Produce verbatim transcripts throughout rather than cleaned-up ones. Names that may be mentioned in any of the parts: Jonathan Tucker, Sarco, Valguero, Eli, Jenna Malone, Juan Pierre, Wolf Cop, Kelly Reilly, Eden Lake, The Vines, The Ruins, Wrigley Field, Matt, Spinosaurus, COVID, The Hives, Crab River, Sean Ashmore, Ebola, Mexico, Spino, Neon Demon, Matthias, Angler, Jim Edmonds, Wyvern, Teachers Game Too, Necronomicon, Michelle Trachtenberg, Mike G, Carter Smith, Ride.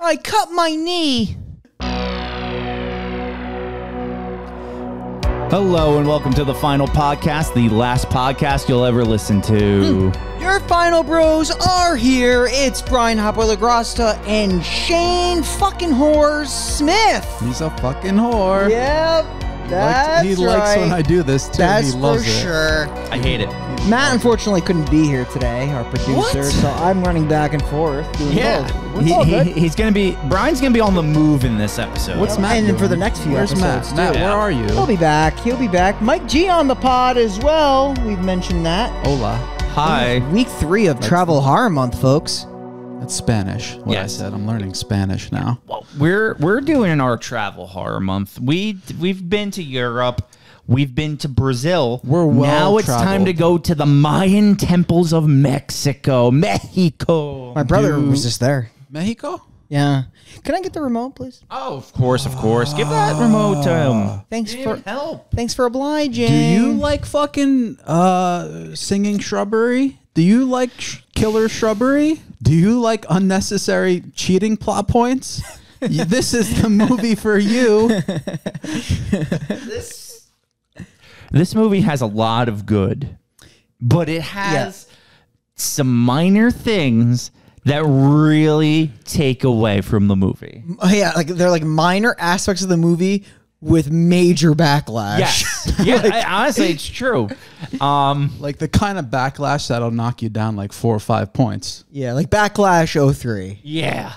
I cut my knee. Hello and welcome to The Final Podcast, the last podcast you'll ever listen to. Mm. Your final bros are here. It's Brian Hopper-Lagrasta and Shane fucking whore Smith. He's a fucking whore. Yep. That's he likes, he right. likes when I do this too. That's he loves for it. sure. I hate it. Matt unfortunately couldn't be here today, our producer, what? so I'm running back and forth. Doing yeah, he, he, he's gonna be. Brian's gonna be on the move in this episode. What's Matt? And doing? for the next few Where's episodes, Matt? Matt, yeah. where are you? He'll be back. He'll be back. Mike G on the pod as well. We've mentioned that. Hola. Hi. Week three of That's Travel Horror Month, folks. That's Spanish. What yes. I said. I'm learning Spanish now. Well, we're we're doing our travel horror month. We we've been to Europe. We've been to Brazil. We're well Now it's traveled. time to go to the Mayan temples of Mexico. Mexico. My brother Dude. was just there. Mexico? Yeah. Can I get the remote, please? Oh, of course, of course. Give that remote to him. Thanks Give for help. Thanks for obliging. Do you like fucking uh, singing shrubbery? Do you like sh killer shrubbery? Do you like unnecessary cheating plot points? This is the movie for you. This, this movie has a lot of good, but it has yeah. some minor things that really take away from the movie. Oh, yeah, like they're like minor aspects of the movie with major backlash. Yes. Yeah, like, I, honestly, it's true. Um, like the kind of backlash that'll knock you down like four or five points. Yeah, like Backlash oh three. Yeah.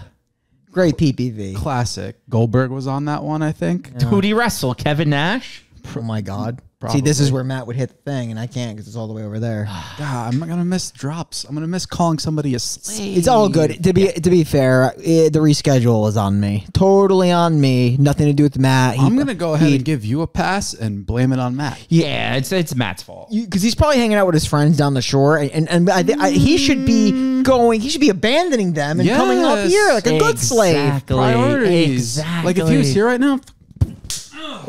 Great P P V. Classic. Goldberg was on that one, I think. Yeah. Who'd he wrestle? Kevin Nash? Oh, my God. Probably. See, this is where Matt would hit the thing, and I can't because it's all the way over there. God, I'm going to miss drops. I'm going to miss calling somebody a slave. It's all good. To be yeah. to be fair, it, the reschedule is on me. Totally on me. Nothing to do with Matt. He, I'm going to go ahead he, and give you a pass and blame it on Matt. Yeah, it's it's Matt's fault. Because he's probably hanging out with his friends down the shore, and, and, and I, I, he should be going, he should be abandoning them and yes. coming up here like a exactly. good slave. Priorities. Exactly. Like if he was here right now...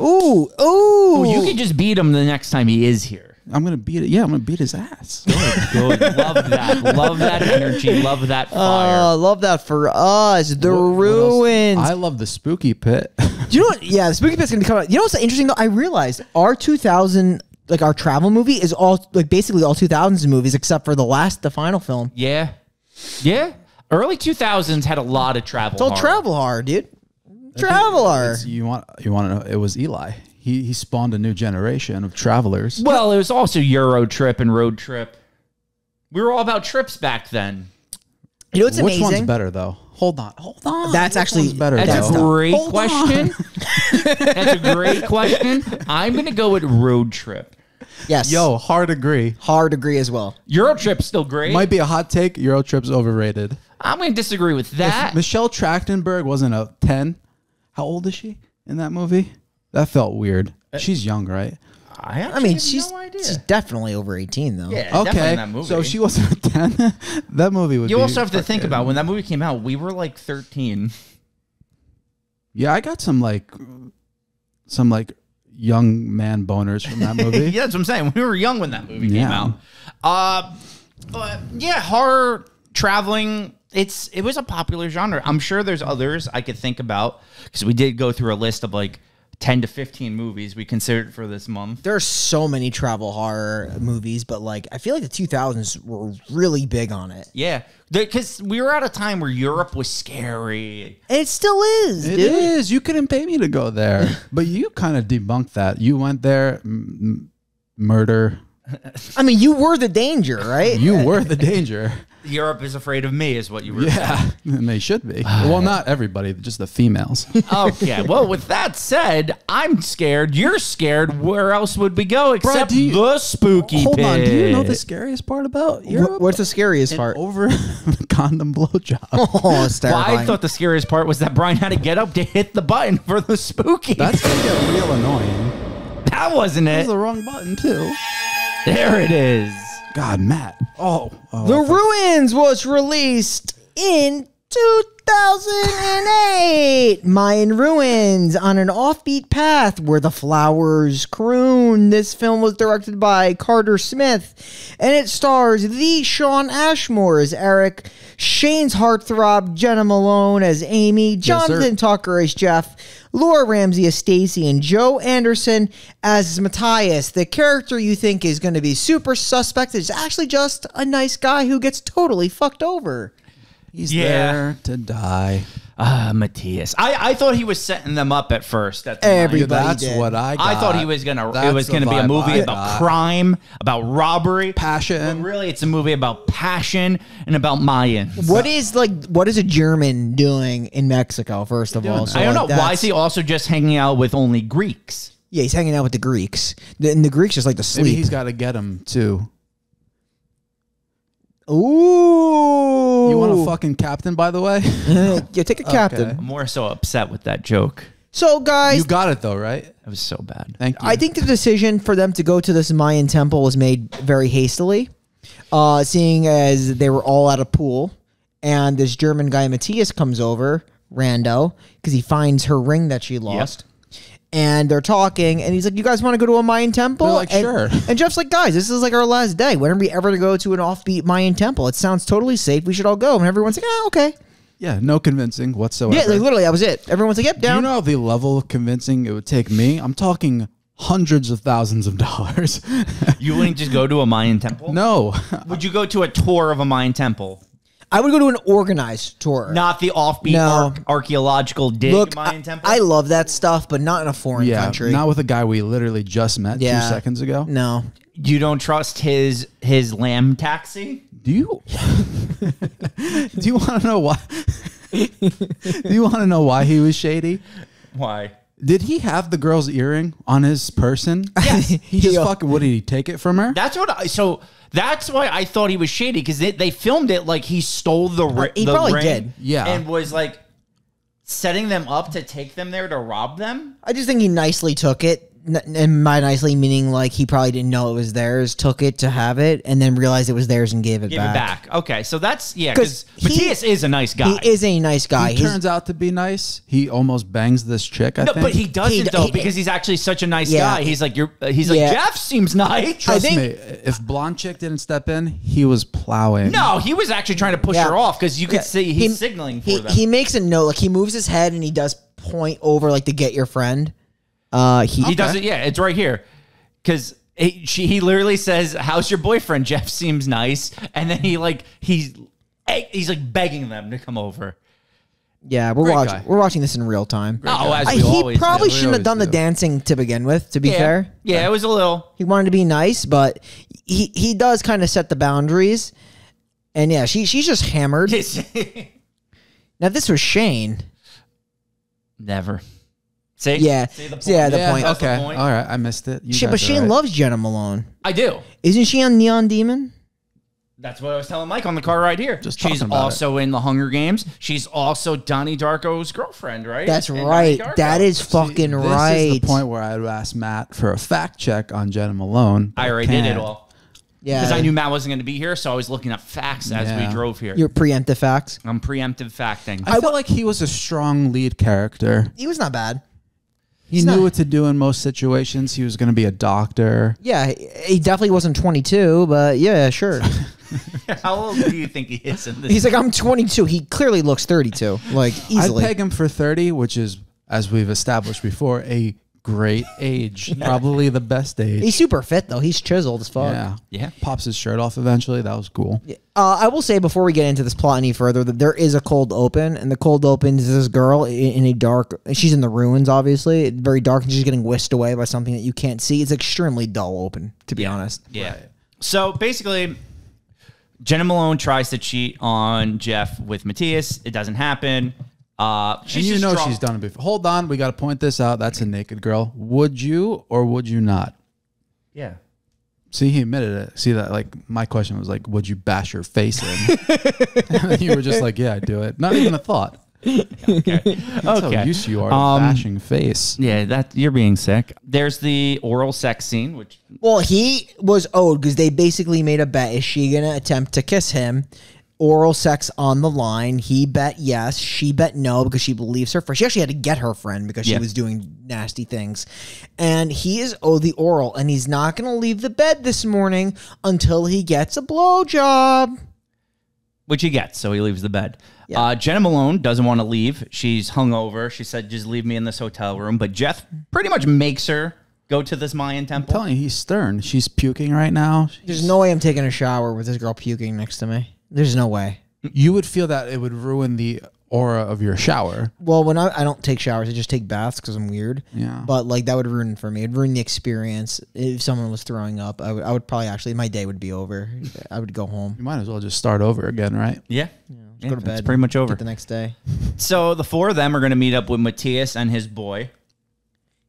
Ooh, ooh. Oh, you can just beat him the next time he is here. I'm going to beat it. Yeah, I'm going to beat his ass. Good, good. Love that. Love that energy. Love that fire. Uh, love that for us. The what, Ruins. What I love the Spooky Pit. Do you know what? Yeah, the Spooky Pit's going to come out. You know what's interesting, though? I realized our two thousand, like our travel movie is all, like basically all two thousands movies except for the last, the final film. Yeah. Yeah. Early two thousands had a lot of travel. It's all horror. travel horror, dude. Traveler. You want you want to know? It was Eli. He he spawned a new generation of travelers. Well, it was also Euro Trip and Road Trip. We were all about trips back then. You know what's amazing? Which one's better though? Hold on, hold on. That's Which actually better. That's though? a great hold question. That's a great question. I'm gonna go with Road Trip. Yes. Yo, hard agree. Hard agree as well. Euro Trip's still great. Might be a hot take. Euro Trip's overrated. I'm gonna disagree with that. If Michelle Trachtenberg wasn't a ten. How old is she in that movie? That felt weird. She's young, right? I, I mean, she's no she's definitely over eighteen, though. Yeah, okay. In that movie. So she wasn't a ten. That movie would. You be also have to think about when that movie came out. We were like thirteen. Yeah, I got some like, some like young man boners from that movie. Yeah, that's what I'm saying. We were young when that movie yeah. came out. Uh, but yeah, horror traveling. It's it was a popular genre. I'm sure there's others I could think about because we did go through a list of like ten to fifteen movies we considered for this month. There are so many travel horror movies, but like I feel like the two thousands were really big on it. Yeah, because we were at a time where Europe was scary. And it still is. It dude. is. You couldn't pay me to go there, but you kind of debunked that. You went there, m murder. I mean, you were the danger, right? You were the danger. Europe is afraid of me is what you were yeah, saying. Yeah, and they should be. Well, not everybody, just the females. Okay, well, with that said, I'm scared. You're scared. Where else would we go except Bro, you, the spooky hold pit? Hold on, do you know the scariest part about Europe? What's the scariest An part? Over condom blowjob. Oh, it's terrifying. Well, I thought the scariest part was that Brian had to get up to hit the button for the spooky. That's going to get real annoying. That wasn't it. That was the wrong button, too. There it is. God, Matt. Oh, oh. The Ruins was released in two thousand eight. eight, Mayan ruins on an offbeat path where the flowers croon. This film was directed by Carter Smith, and it stars the Sean Ashmore as Eric, Shane's heartthrob Jenna Malone as Amy, Jonathan yes, Tucker as Jeff, Laura Ramsey as Stacy, and Joe Anderson as Matthias. The character you think is going to be super suspect is actually just a nice guy who gets totally fucked over. He's yeah. there to die. Ah, uh, Matthias. I, I thought he was setting them up at first. At the Everybody yeah, That's did. what I got. I thought he was gonna. That's it was gonna be a movie I about got. crime, about robbery, passion. But really, it's a movie about passion and about Mayans. What is like? What is a German doing in Mexico? First of all, so, I don't like, know. Why is he also just hanging out with only Greeks? Yeah, he's hanging out with the Greeks, and the Greeks just like to sleep. Maybe he's got to get them too. Ooh. You want a fucking captain, by the way? Yeah, take a captain. Okay. I'm more so upset with that joke. So, guys. You got it, though, right? It was so bad. Thank you. I think the decision for them to go to this Mayan temple was made very hastily, uh, seeing as they were all at a pool, and this German guy, Matthias, comes over, rando, because he finds her ring that she lost. Yep. And they're talking, and he's like, you guys want to go to a Mayan temple? They're like, and, sure. And Jeff's like, guys, this is like our last day. When are we ever to go to an offbeat Mayan temple? It sounds totally safe. We should all go. And everyone's like, oh, okay. Yeah, no convincing whatsoever. Yeah, like, literally, that was it. Everyone's like, yep, down. Do you know the level of convincing it would take me? I'm talking hundreds of thousands of dollars. You wouldn't just go to a Mayan temple? No. Would you go to a tour of a Mayan temple? I would go to an organized tour. Not the offbeat no. ar archaeological dig Look, Mayan temple. I, I love that stuff, but not in a foreign yeah, country. Not with a guy we literally just met yeah. two seconds ago. No. You don't trust his his lamb taxi? Do you? Do you want to know why? Do you want to know why he was shady? Why? Did he have the girl's earring on his person? Yes. He just fucking, what, did he take it from her? That's what I, so that's why I thought he was shady, because they, they filmed it like he stole the, ri he the ring. He probably did. Yeah. And was like setting them up to take them there to rob them. I just think he nicely took it. And by nicely meaning like he probably didn't know it was theirs, took it to have it, and then realized it was theirs and gave it, gave back. it back. Okay, so that's, yeah, because Matthias is a nice guy. He is a nice guy. He he's, turns out to be nice. He almost bangs this chick, I no, think. But he doesn't, he, though, he, because he's actually such a nice yeah. guy. He's like, you're, he's yeah. like, Jeff seems nice. Trust I think, me, if blonde chick didn't step in, he was plowing. No, he was actually trying to push yeah. her off, because you could yeah. see he's he, signaling for he, them. He makes a note. Like, he moves his head, and he does point over, like, to get your friend. Uh, he, he doesn't. Yeah, it's right here, because he, she he literally says, "How's your boyfriend?" Jeff seems nice, and then he like he's he's like begging them to come over. Yeah, we're Great watching. Guy. We're watching this in real time. Oh, as we I, always he probably do. shouldn't have done do. the dancing to begin with. To be yeah. fair, yeah, it was a little. He wanted to be nice, but he he does kind of set the boundaries, and yeah, she she's just hammered. Now this was Shane. Never. See? Yeah, See the point? yeah, the yeah, point. Okay, the point. all right, I missed it. You she, but Shane right. loves Jenna Malone. I do. Isn't she on Neon Demon? That's what I was telling Mike on the car right here. Just She's also it. in The Hunger Games. She's also Donnie Darko's girlfriend, right? That's and right. That is fucking See, right. This is the point where I would ask Matt for a fact check on Jenna Malone. I already did it all. Yeah, because I knew Matt wasn't going to be here, so I was looking at facts yeah. as we drove here. Your preemptive facts. I'm preemptive facting. I, I felt like he was a strong lead character. He was not bad. He He's knew not, what to do in most situations. He was going to be a doctor. Yeah, he definitely wasn't twenty-two, but yeah, sure. How old do you think he is in this? He's like, I'm twenty-two. He clearly looks thirty-two, like easily. I'd peg him for thirty, which is, as we've established before, a great age. Yeah. Probably the best age. He's super fit, though. He's chiseled as fuck. Yeah. yeah. Pops his shirt off eventually. That was cool. Yeah. Uh, I will say, before we get into this plot any further, that there is a cold open, and the cold open is this girl in, in a dark... She's in the ruins, obviously. It's very dark, and she's getting whisked away by something that you can't see. It's extremely dull open, to be yeah. honest. Yeah. Right. So, basically, Jenna Malone tries to cheat on Jeff with Matthias. It doesn't happen. Uh, she's and you know strong. she's done it before. Hold on, we got to point this out. That's a naked girl. Would you or would you not? Yeah. See, he admitted it. See that? Like my question was like, would you bash your face in? And then you were just like, yeah, I'd do it. Not even a thought. Okay. That's okay. How used you are to um, bashing face. Yeah, that you're being sick. There's the oral sex scene, which well, he was owed because they basically made a bet: is she gonna attempt to kiss him? oral sex on the line. He bet yes. She bet no because she believes her friend. She actually had to get her friend because she yeah. was doing nasty things. And he is owed the oral, and he's not going to leave the bed this morning until he gets a blowjob. Which he gets, so he leaves the bed. Yeah. Uh, Jenna Malone doesn't want to leave. She's hungover. She said, just leave me in this hotel room. But Jeff pretty much makes her go to this Mayan temple. I'm telling you, he's stern. She's puking right now. She's... There's no way I'm taking a shower with this girl puking next to me. There's no way. You would feel that it would ruin the aura of your shower. Well, when I, I don't take showers, I just take baths because I'm weird. Yeah. But like that would ruin it for me. It'd ruin the experience. If someone was throwing up, I would, I would probably actually, my day would be over. I would go home. You might as well just start over again, right? Yeah. yeah, yeah go to bed. It's pretty much over. The next day. So the four of them are going to meet up with Matthias and his boy.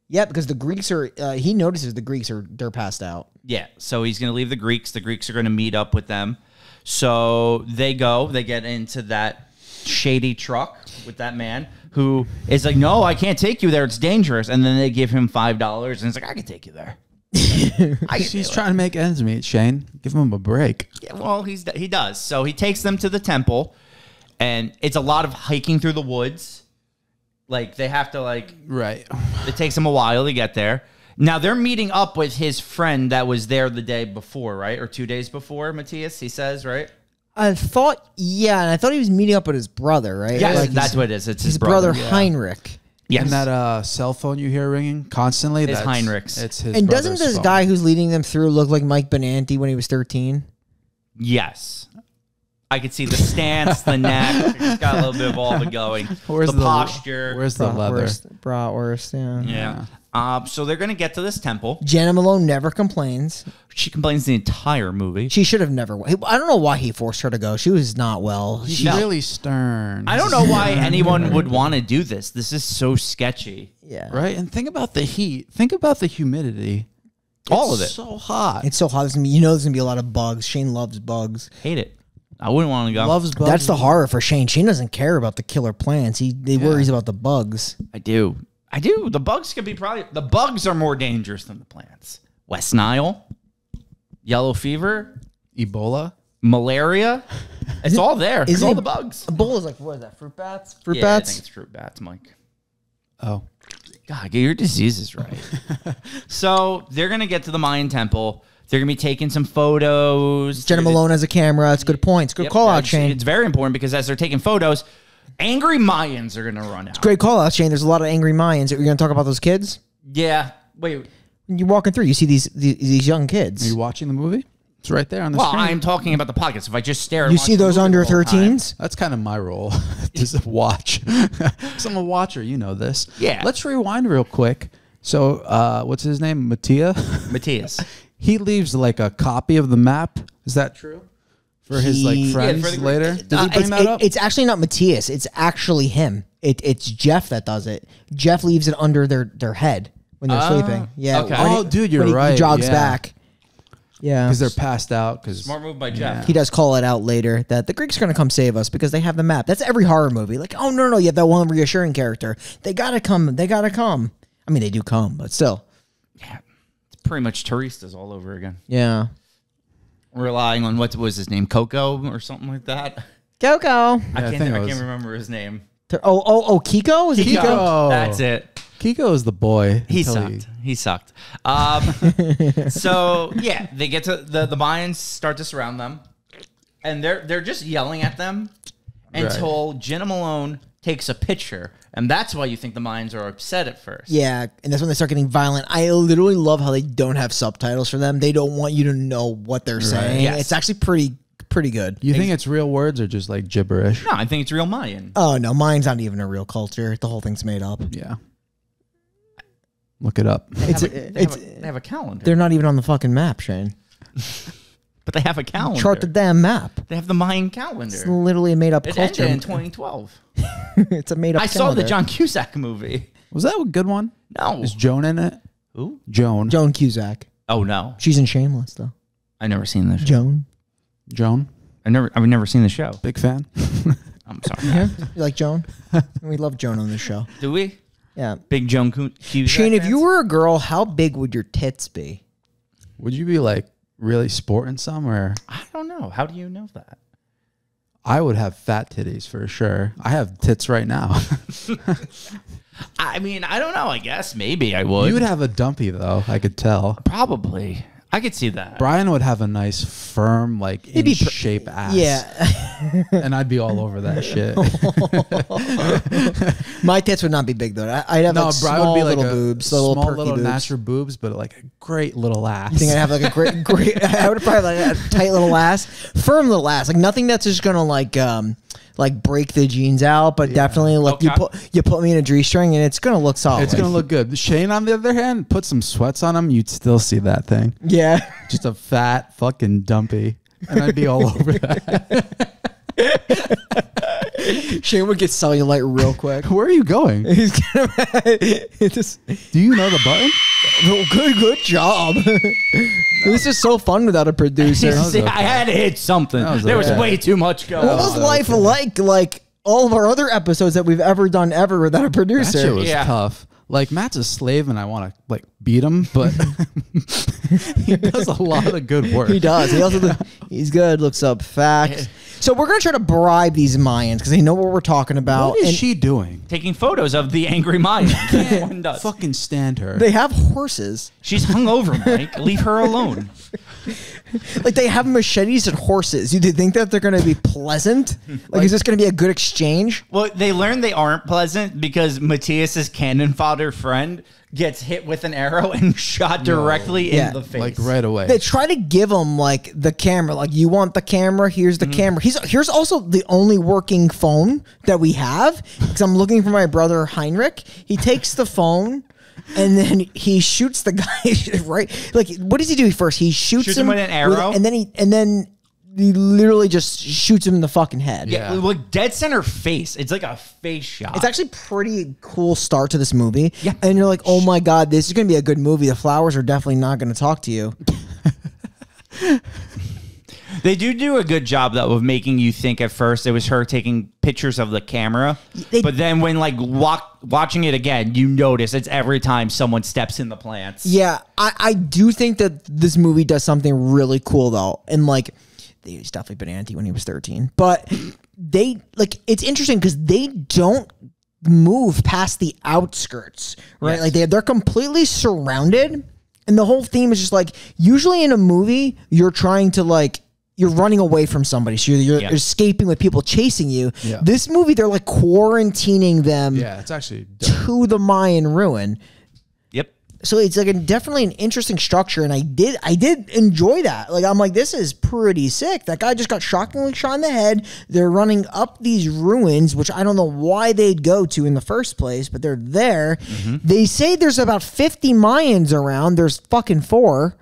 Yeah, because the Greeks are, uh, he notices the Greeks are, they're passed out. Yeah, so he's going to leave the Greeks. The Greeks are going to meet up with them. So they go, they get into that shady truck with that man who is like, no, I can't take you there. It's dangerous. And then they give him five dollars and it's like, I can take you there. I She's trying to make ends meet, Shane. Give him a break. Yeah, well, he's, he does. So he takes them to the temple, and it's a lot of hiking through the woods. Like, they have to, like... Right. It takes them a while to get there. Now, they're meeting up with his friend that was there the day before, right? Or two days before, Matthias, he says, right? I thought, yeah, and I thought he was meeting up with his brother, right? Yeah, like that's what it is. It's his, his brother, brother Heinrich. Yes. And that uh, cell phone you hear ringing constantly? It's Heinrich's. It's his And doesn't this phone. guy who's leading them through look like Mike Benanti when he was thirteen? Yes. I could see the stance, the neck. It's got a little bit of all the going. Where's the, the posture? Where's the leather? Bratwurst, yeah. Yeah. Uh, so they're going to get to this temple. Jenna Malone never complains. She complains the entire movie. She should have never. I don't know why he forced her to go. She was not well. She's no. really stern. I don't know why anyone would want to do this. This is so sketchy. Yeah. Right? And think about the heat. Think about the humidity. All it's of it. It's so hot. It's so hot. There's gonna be, you know there's going to be a lot of bugs. Shane loves bugs. Hate it. I wouldn't want to go. Loves bugs. That's the horror for Shane. Shane doesn't care about the killer plants. He they yeah. worries about the bugs. I do. I do. The bugs could be probably the bugs are more dangerous than the plants. West Nile, yellow fever, Ebola, malaria. It's all there. It's all the bugs. Ebola is like what is that? Fruit bats? Fruit yeah, bats? I think it's fruit bats, Mike. Oh. God, get your diseases right. So they're gonna get to the Mayan temple. They're going to be taking some photos. Jenna Malone has a camera. It's a good point. It's a good yep, call out, Shane. It's very important because as they're taking photos, angry Mayans are going to run out. It's a great call out, Shane. There's a lot of angry Mayans. Are you going to talk about those kids? Yeah. Wait. You're walking through. You see these these, these young kids. Are you watching the movie? It's right there on the well, screen. Well, I'm talking about the podcast. If I just stare at You see those under thirteens? That's kind of my role. Just watch. So I'm a watcher. You know this. Yeah. Let's rewind real quick. So uh, what's his name? Mattia? Matthias. He leaves like a copy of the map. Is that true? For he, his like friends yeah, the, later? Did uh, he bring that it, up? It's actually not Matthias. It's actually him. It, it's Jeff that does it. Jeff leaves it under their, their head when they're uh, sleeping. Yeah. Okay. Oh, he, dude, you're right. He, he jogs yeah. back. Yeah. Because they're passed out. Smart move by Jeff. Yeah. He does call it out later that the Greeks are going to come save us because they have the map. That's every horror movie. Like, oh, no, no, no. You have that one reassuring character. They got to come. They got to come. I mean, they do come, but still. Yeah. Pretty much Turistas all over again. Yeah. Relying on what was his name? Coco or something like that? Coco. Yeah, I, can't, I, think I can't remember his name. Oh, oh, oh, Kiko? Is Kiko. It Kiko? That's it. Kiko is the boy. He sucked. He, he sucked. Um, so, yeah, they get to the, the Mayans start to surround them, and they're, they're just yelling at them right. until Jenna Malone takes a picture. And that's why you think the Mayans are upset at first. Yeah, and that's when they start getting violent. I literally love how they don't have subtitles for them. They don't want you to know what they're right. saying. Yes. It's actually pretty pretty good. You think it's real words or just like gibberish? No, I think it's real Mayan. Oh, no, Mayan's not even a real culture. The whole thing's made up. Yeah. Look it up. They, it's have, a, they, it's, have, a, they have a calendar. They're not even on the fucking map, Shane. But they have a calendar. Chart the damn map. They have the Mayan calendar. It's literally a made-up culture. It ended in twenty twve. It's a made-up calendar. I saw the John Cusack movie. Was that a good one? No. Is Joan in it? Who? Joan. Joan Cusack. Oh, no. She's in Shameless, though. I've never seen the show. Joan. Joan? I've never, I've never seen the show. Big fan. I'm sorry. Yeah? You like Joan? We love Joan on the show. Do we? Yeah. Big Joan Cusack. Shane, fans? If you were a girl, how big would your tits be? Would you be like... really sporting some, or I don't know. How do you know that? I would have fat titties for sure. I have tits right now. I mean, I don't know. I guess maybe I would. You would have a dumpy, though. I could tell. Probably. I could see that. Brian would have a nice, firm, like, in shape ass. Yeah. And I'd be all over that shit. My tits would not be big, though. I'd have, no, like, Brian small would be little like boobs. Small little, little boobs. Natural boobs, but, like, a great little ass. You think I'd have, like, a great, great... I would probably have, like, a tight little ass. Firm little ass. Like, nothing that's just going to, like... um like break the jeans out, but yeah. definitely look. Okay. You put you put me in a drawstring, and it's gonna look solid. It's gonna look good. Shane, on the other hand, put some sweats on him, you'd still see that thing. Yeah, just a fat fucking dumpy, and I'd be all over that. Shane would get cellulite real quick. Where are you going? He's gonna. Just, do you know the button? Oh, good, good job. This is so fun without a producer. See, okay. I had to hit something. Was there okay. was way too much going. What was life okay. like? Like all of our other episodes that we've ever done ever without a producer. That shit was yeah. tough. Like Matt's a slave, and I want to like beat him, but he does a lot of good work. He does. He also yeah. he's good. Looks up facts. So we're gonna try to bribe these Mayans because they know what we're talking about. What is and she doing? Taking photos of the angry Mayan. Can't does. Fucking stand her. They have horses. She's hungover, Mike. Leave her alone. Like they have machetes and horses. You do think that they're gonna be pleasant? Like, like is this gonna be a good exchange? Well, they learned they aren't pleasant because Matthias's cannon fodder friend gets hit with an arrow and shot directly no. yeah. in the face. Like right away. They try to give him like the camera. Like you want the camera? Here's the mm. camera. He's Here's also the only working phone that we have because I'm looking for my brother Heinrich. He takes the phone and then he shoots the guy right. Like what does he do first? He shoots, shoots him, him with an arrow with, and then he and then he literally just shoots him in the fucking head. Yeah, yeah. Like dead center face. It's like a face shot. It's actually pretty cool start to this movie. Yeah. And you're like, oh my God, this is going to be a good movie. The flowers are definitely not going to talk to you. They do do a good job, though, of making you think at first it was her taking pictures of the camera. They, but then when, like, walk, watching it again, you notice it's every time someone steps in the plants. Yeah, I, I do think that this movie does something really cool, though. And, like... he's definitely been anti when he was thirteen. But they, like, it's interesting because they don't move past the outskirts, right? Yes. Like, they, they're completely surrounded. And the whole theme is just, like, usually in a movie, you're trying to, like, you're running away from somebody. So you're, you're yeah. escaping with people chasing you. Yeah. This movie, they're, like, quarantining them yeah, it's actually to the Mayan ruin. Yep. So it's like a, definitely an interesting structure, and I did I did enjoy that. Like I'm like, this is pretty sick. That guy just got shockingly shot in the head. They're running up these ruins, which I don't know why they'd go to in the first place, but they're there. Mm-hmm. They say there's about fifty Mayans around. There's fucking four.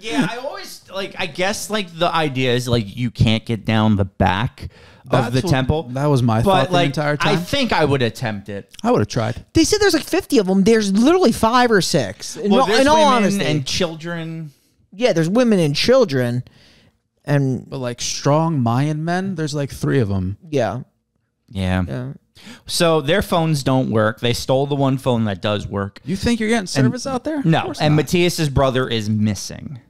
Yeah, I always like. I guess like the idea is like you can't get down the back. That's of the what, temple. That was my but thought like, the entire time. I think I would attempt it. I would have tried. They said there's like fifty of them. There's literally five or six. In, well, there's in all women honesty. And children. Yeah, there's women and children. And but like strong Mayan men, there's like three of them. Yeah. Yeah. Yeah. So their phones don't work. They stole the one phone that does work. You think you're getting service and, out there? No. And Matthias's brother is missing.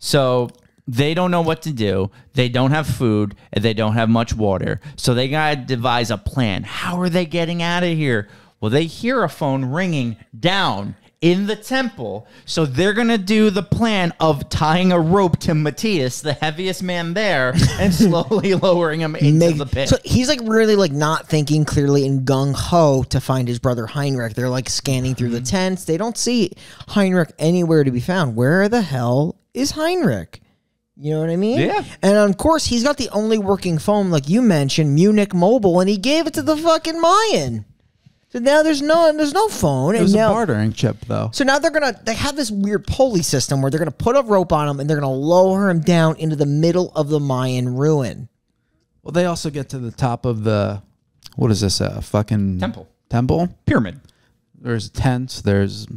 So... they don't know what to do. They don't have food, and they don't have much water. So they got to devise a plan. How are they getting out of here? Well, they hear a phone ringing down in the temple. So they're going to do the plan of tying a rope to Matthias, the heaviest man there, and slowly lowering him into Make, the pit. So he's like really like not thinking clearly and gung-ho to find his brother Heinrich. They're like scanning through the tents. They don't see Heinrich anywhere to be found. Where the hell is Heinrich? You know what I mean? Yeah. And of course, he's got the only working phone, like you mentioned, Munich Mobile, and he gave it to the fucking Mayan. So now there's no, there's no phone. It was and now, a bartering chip, though. So now they're gonna, they have this weird pulley system where they're gonna put a rope on him and they're gonna lower him down into the middle of the Mayan ruin. Well, they also get to the top of the, what is this? A fucking temple? Temple pyramid. There's tents. There's.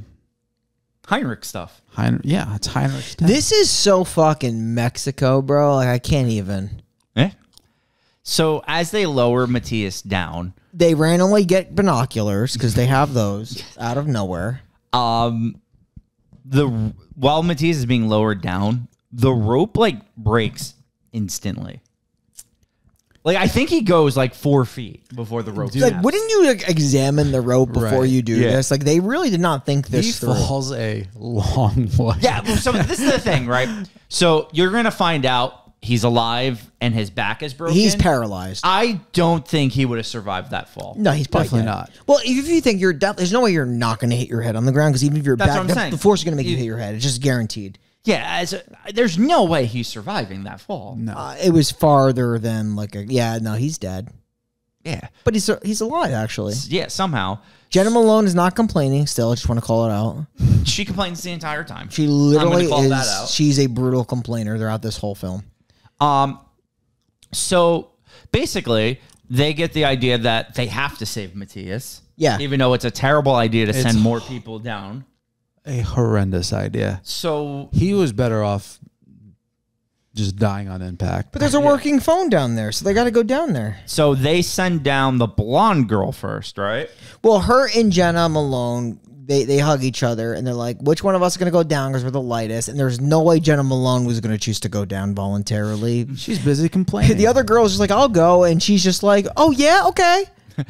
Heinrich stuff. Heinrich, yeah, it's Heinrich stuff. This is so fucking Mexico, bro. Like, I can't even. Eh? So, as they lower Matthias down... they randomly get binoculars, because they have those out of nowhere. Um, the While Matthias is being lowered down, the rope, like, breaks instantly. Like, I think he goes like four feet before the rope. Like, snaps. Wouldn't you like, examine the rope before right. you do yeah. this? Like, they really did not think this he through. He falls a long way. Yeah, well, so this is the thing, right? So you're going to find out he's alive and his back is broken. He's paralyzed. I don't think he would have survived that fall. No, he's probably definitely not. Well, if you think you're deaf, there's no way you're not going to hit your head on the ground because even if you're That's back, the, the force is going to make you, you hit your head. It's just guaranteed. Yeah, as a, there's no way he's surviving that fall. No, uh, it was farther than like a. Yeah, no, he's dead. Yeah, but he's he's alive actually. Yeah, somehow. Jenna Malone is not complaining. Still, I just want to call it out. She complains the entire time. She literally call is. That out. She's a brutal complainer throughout this whole film. Um, so basically they get the idea that they have to save Matthias. Yeah. Even though it's a terrible idea to it's send more people down. A horrendous idea. So he was better off just dying on impact. But there's a working yeah. phone down there, so they got to go down there. So they send down the blonde girl first, right? Well, her and Jenna Malone, they, they hug each other, and they're like, which one of us is going to go down because we're the lightest? And there's no way Jenna Malone was going to choose to go down voluntarily. She's busy complaining. The other girl's just like, I'll go, and she's just like, oh, yeah, okay.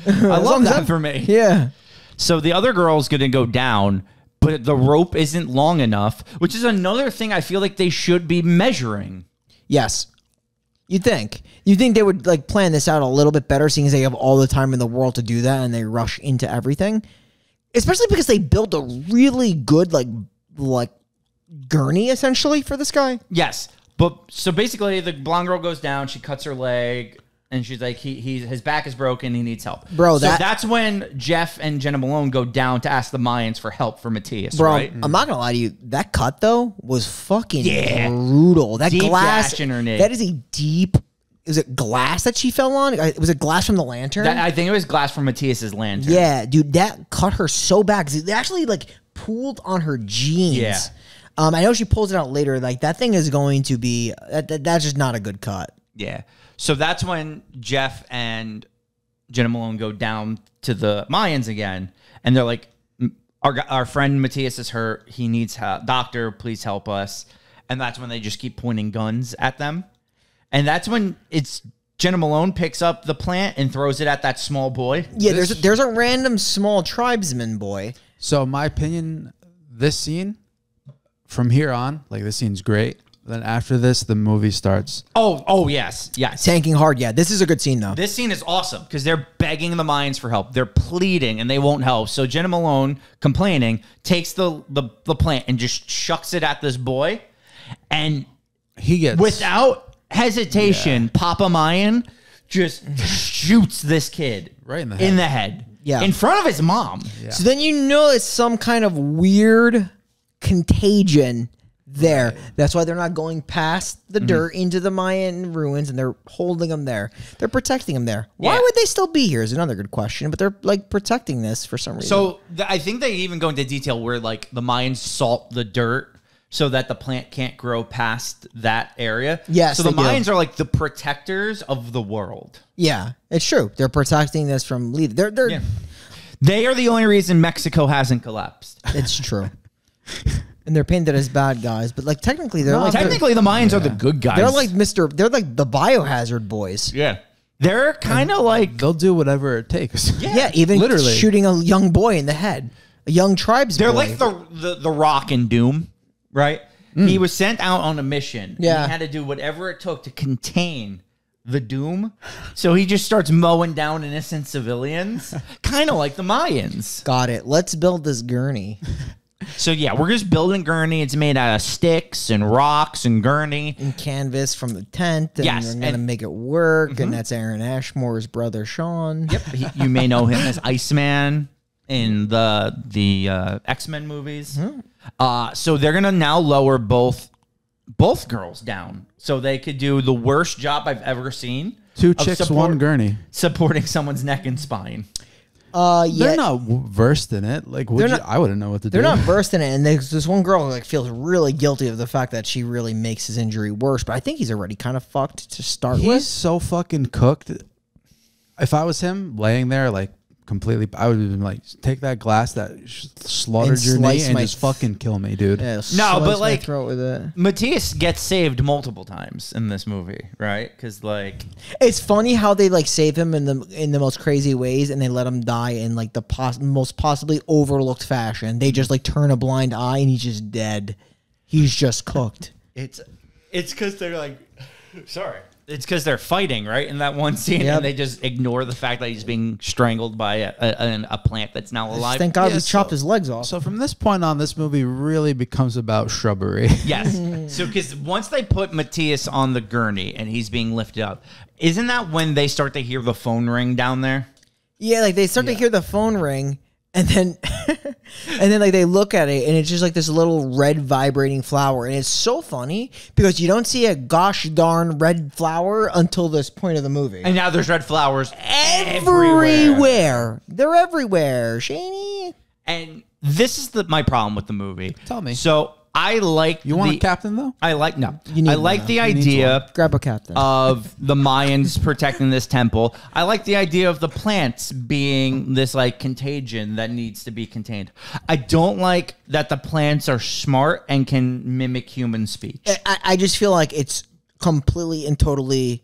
I love that for me. Yeah. So the other girl's going to go down, but the rope isn't long enough, which is another thing I feel like they should be measuring. Yes. You'd think. You'd think they would like plan this out a little bit better, seeing as they have all the time in the world to do that, and they rush into everything. Especially because they built a really good, like, like gurney, essentially, for this guy. Yes. But so basically, the blonde girl goes down. She cuts her leg, and she's like, he, he his back is broken. He needs help. Bro, that, so that's when Jeff and Jenna Malone go down to ask the Mayans for help for Matthias, bro, right? I'm not going to lie to you. That cut, though, was fucking yeah. brutal. That deep glass, in her knee. That is a deep... Is it glass that she fell on? Was it glass from the lantern? That, I think it was glass from Matthias's lantern. Yeah, dude, that cut her so bad because it actually like pooled on her jeans. Yeah, um, I know she pulls it out later. Like that thing is going to be that, that, that's just not a good cut. Yeah, so that's when Jeff and Jenna Malone go down to the Mayans again, and they're like, "Our our friend Matthias is hurt. He needs help. Doctor, please help us." And that's when they just keep pointing guns at them. And that's when it's Jenna Malone picks up the plant and throws it at that small boy. Yeah, this, there's a, there's a random small tribesman boy. So my opinion, this scene, from here on, like this scene's great. Then after this, the movie starts. Oh, oh yes, yes. Tanking hard, yeah. This is a good scene, though. This scene is awesome because they're begging the Mayans for help. They're pleading, and they won't help. So Jenna Malone, complaining, takes the, the, the plant and just shucks it at this boy. And he gets... Without... hesitation, yeah. Papa Mayan just shoots this kid right in the head. In, the head, yeah. in front of his mom. Yeah. So then you know it's some kind of weird contagion there. Right. That's why they're not going past the mm-hmm. dirt into the Mayan ruins, and they're holding them there. They're protecting them there. Why yeah. would they still be here is another good question, but they're like protecting this for some reason. So th I think they even go into detail where like the Mayans salt the dirt so that the plant can't grow past that area. Yes, so the Mayans are like the protectors of the world. Yeah, it's true. They're protecting this from leaving. They're, they're yeah. They are the only reason Mexico hasn't collapsed. It's true. And they're painted as bad guys, but like technically they're no, like technically the Mayans yeah. are the good guys. They're like Mister They're like the biohazard boys. Yeah. They're kind of like they'll do whatever it takes. Yeah, yeah even literally shooting a young boy in the head. A young tribesman. They're boy. like the, the the Rock in Doom. Right? Mm. He was sent out on a mission. Yeah. He had to do whatever it took to contain the doom. So he just starts mowing down innocent civilians, kind of like the Mayans. Got it. Let's build this gurney. So, yeah, we're just building gurney. It's made out of sticks and rocks and gurney. And canvas from the tent. And yes. We're going to make it work. Mm-hmm. And that's Aaron Ashmore's brother, Sean. Yep. He, you may know him as Iceman in the, the uh, X-Men movies. Mm-hmm. Uh, so they're going to now lower both both girls down so they could do the worst job I've ever seen. Two chicks, support, one gurney. Supporting someone's neck and spine. Uh, yet, they're not versed in it. Like, would not, you, I wouldn't know what to they're do. They're not versed in it. And they, this one girl like feels really guilty of the fact that she really makes his injury worse. But I think he's already kind of fucked to start he's with. He's so fucking cooked. If I was him laying there like, completely. I would have been like, take that glass that slaughtered your knee and just fucking kill me, dude. Yeah, no, but like, Matthias gets saved multiple times in this movie, right? Because like, it's funny how they like save him in the in the most crazy ways, and they let him die in like the pos most possibly overlooked fashion. They just like turn a blind eye, and he's just dead. He's just cooked. It's it's because they're like, sorry. It's because they're fighting, right? In that one scene, yep. and they just ignore the fact that he's being strangled by a, a, a plant that's now alive. Thank God yeah, we so, chopped his legs off. So from this point on, this movie really becomes about shrubbery. Yes. So because once they put Matthias on the gurney and he's being lifted up, isn't that when they start to hear the phone ring down there? Yeah, like they start yeah. to hear the phone ring. And then, and then, like they look at it, and it's just like this little red vibrating flower, and it's so funny because you don't see a gosh darn red flower until this point of the movie. And now there's red flowers everywhere. everywhere. They're everywhere, Shaney. And this is the my problem with the movie. Tell me. So I like you the, want a captain though. I like no. You need I like one, the idea. Grab a captain of the Mayans protecting this temple. I like the idea of the plants being this like contagion that needs to be contained. I don't like that the plants are smart and can mimic human speech. I, I just feel like it's completely and totally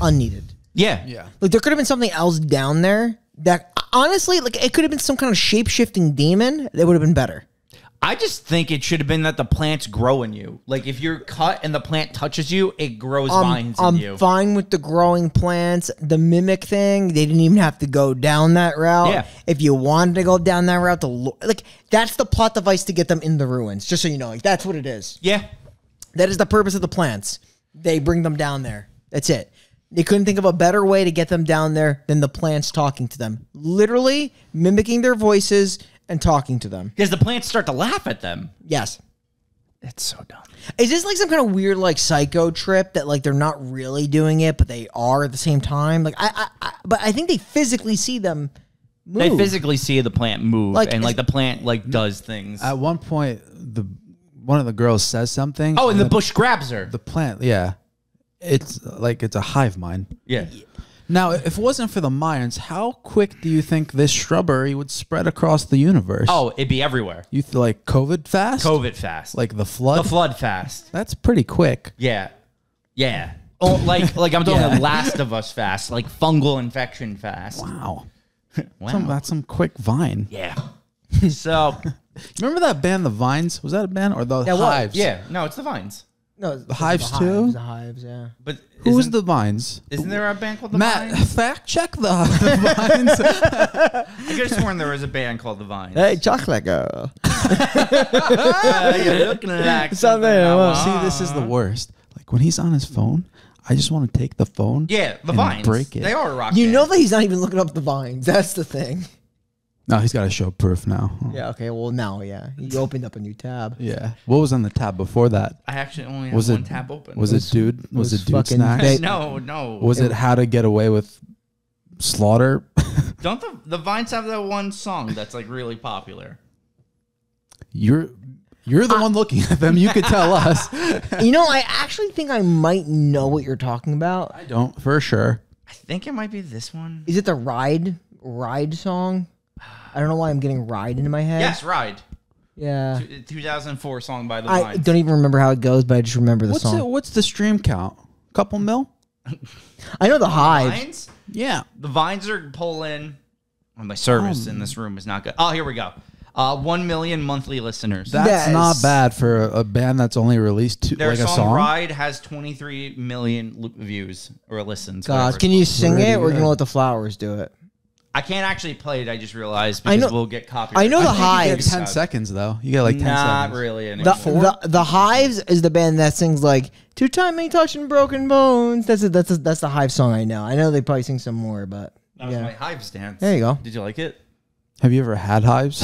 unneeded. Yeah, yeah. Like there could have been something else down there that honestly, like it could have been some kind of shape shifting demon. That would have been better. I just think it should have been that the plants grow in you. Like, if you're cut and the plant touches you, it grows um, vines in I'm you. I'm fine with the growing plants. The mimic thing, they didn't even have to go down that route. Yeah. If you wanted to go down that route, the, like that's the plot device to get them in the ruins, just so you know. Like, that's what it is. Yeah. That is the purpose of the plants. They bring them down there. That's it. They couldn't think of a better way to get them down there than the plants talking to them. Literally mimicking their voices and talking to them. Because the plants start to laugh at them. Yes. It's so dumb. Is this like some kind of weird like psycho trip that like they're not really doing it, but they are at the same time? Like I, I, I but I think they physically see them move. They physically see the plant move like, and like the plant like does things. At one point, the one of the girls says something. Oh, and, and the, the bush grabs her. The plant, yeah. It's like it's a hive mind. Yeah. yeah. Now, if it wasn't for the Mayans, how quick do you think this shrubbery would spread across the universe? Oh, it'd be everywhere. You th like COVID fast? COVID fast. Like the flood? The flood fast. That's pretty quick. Yeah. Yeah. Oh, like, like I'm talking yeah. Last of Us fast, like fungal infection fast. Wow. Wow. Some, that's some quick vine. Yeah. So. Remember that band, The Vines? Was that a band? Or The yeah, Hives? Well, yeah. No, it's The Vines. No, the Hives the too. Hives, the Hives, yeah. But who's The Vines? Isn't there a band called The Matt, Vines? Matt, fact check the, the Vines. I could have sworn there was a band called The Vines. Hey, chocolate girl. uh, you're looking at something. See, this is the worst. Like when he's on his phone, I just want to take the phone. Yeah, the and Vines. Break it. They are a rock. You band. Know that he's not even looking up the Vines. That's the thing. No, he's got to show proof now. Yeah, okay. Well, now, yeah. He opened up a new tab. Yeah. What was on the tab before that? I actually only had was one it, tab open. Was it, dude? It was, was it dude snacks? They, no, no. Was it, it how to get away with slaughter? Don't the, the Vines have that one song that's like really popular? You're you're the I, one looking at them. You could tell us. You know, I actually think I might know what you're talking about. I don't, for sure. I think it might be this one. Is it the Ride, Ride song? I don't know why I'm getting Ride into my head. Yes, Ride. Yeah. two thousand four song by The Vines. I don't even remember how it goes, but I just remember the what's song. It, what's the stream count? Couple mil? I know the, the Hives. Vines? Yeah. The Vines are pulling. Oh, my service um, in this room is not good. Oh, here we go. Uh, one million monthly listeners. That's yes. not bad for a, a band that's only released two, their like song, a song. Ride has twenty-three million views or listens. God, can you sing it, or are you going to let the flowers do it? I can't actually play it. I just realized because I know, we'll get copyrighted. I know the I Hives. You get ten seconds though. You got like ten Not seconds. Not really anymore. The, the, the Hives is the band that sings like two timely touching broken bones. That's a, that's a, that's the Hive song I know. I know they probably sing some more, but that was yeah. my Hives dance. There you go. Did you like it? Have you ever had Hives?